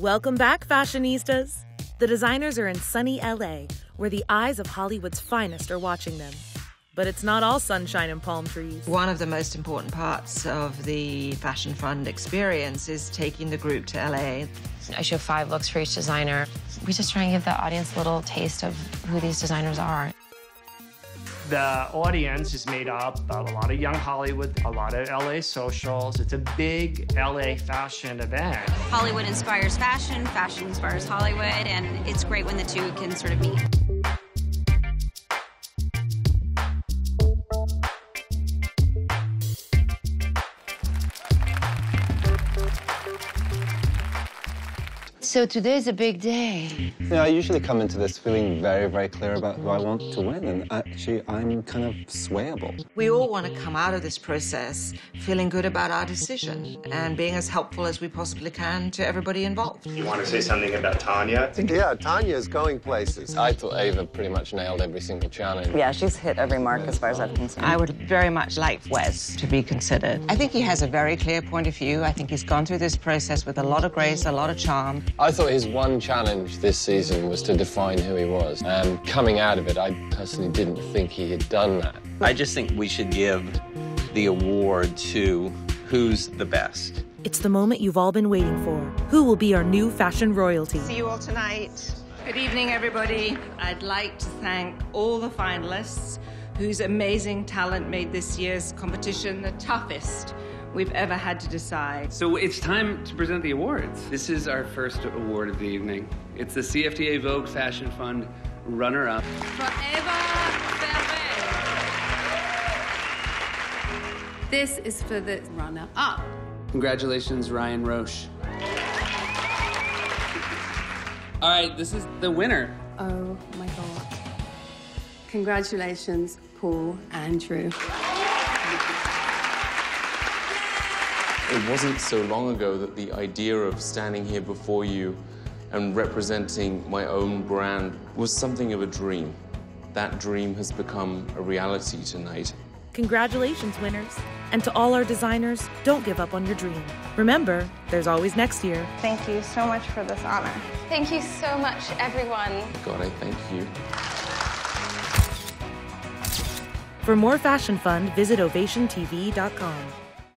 Welcome back, fashionistas. The designers are in sunny LA, where the eyes of Hollywood's finest are watching them. But it's not all sunshine and palm trees. One of the most important parts of the Fashion Fund experience is taking the group to LA. I show 5 looks for each designer. We just try and give the audience a little taste of who these designers are. The audience is made up of a lot of young Hollywood, a lot of LA socials. It's a big LA fashion event. Hollywood inspires fashion, fashion inspires Hollywood, and it's great when the two can sort of meet. So today's a big day. You know, I usually come into this feeling very, very clear about who I want to win, and actually I'm kind of swayable. We all want to come out of this process feeling good about our decision and being as helpful as we possibly can to everybody involved. You want to say something about Tanya? I think, yeah, Tanya's going places. I thought Ava pretty much nailed every single challenge. Yeah, she's hit every mark as far as I'm concerned. I would very much like Wes to be considered. I think he has a very clear point of view. I think he's gone through this process with a lot of grace, a lot of charm. I thought his one challenge this season was to define who he was. And coming out of it, I personally didn't think he had done that. I just think we should give the award to who's the best. It's the moment you've all been waiting for. Who will be our new fashion royalty? See you all tonight. Good evening, everybody. I'd like to thank all the finalists whose amazing talent made this year's competition the toughest we've ever had to decide. So it's time to present the awards. This is our first award of the evening. It's the CFDA Vogue Fashion Fund runner-up. This is for the runner-up. Congratulations, Ryan Roche. All right, this is the winner. Oh my God. Congratulations, Paul Andrew. It wasn't so long ago that the idea of standing here before you and representing my own brand was something of a dream. That dream has become a reality tonight. Congratulations, winners. And to all our designers, don't give up on your dream. Remember, there's always next year. Thank you so much for this honor. Thank you so much, everyone. God, I thank you. For more Fashion Fund, visit ovationtv.com.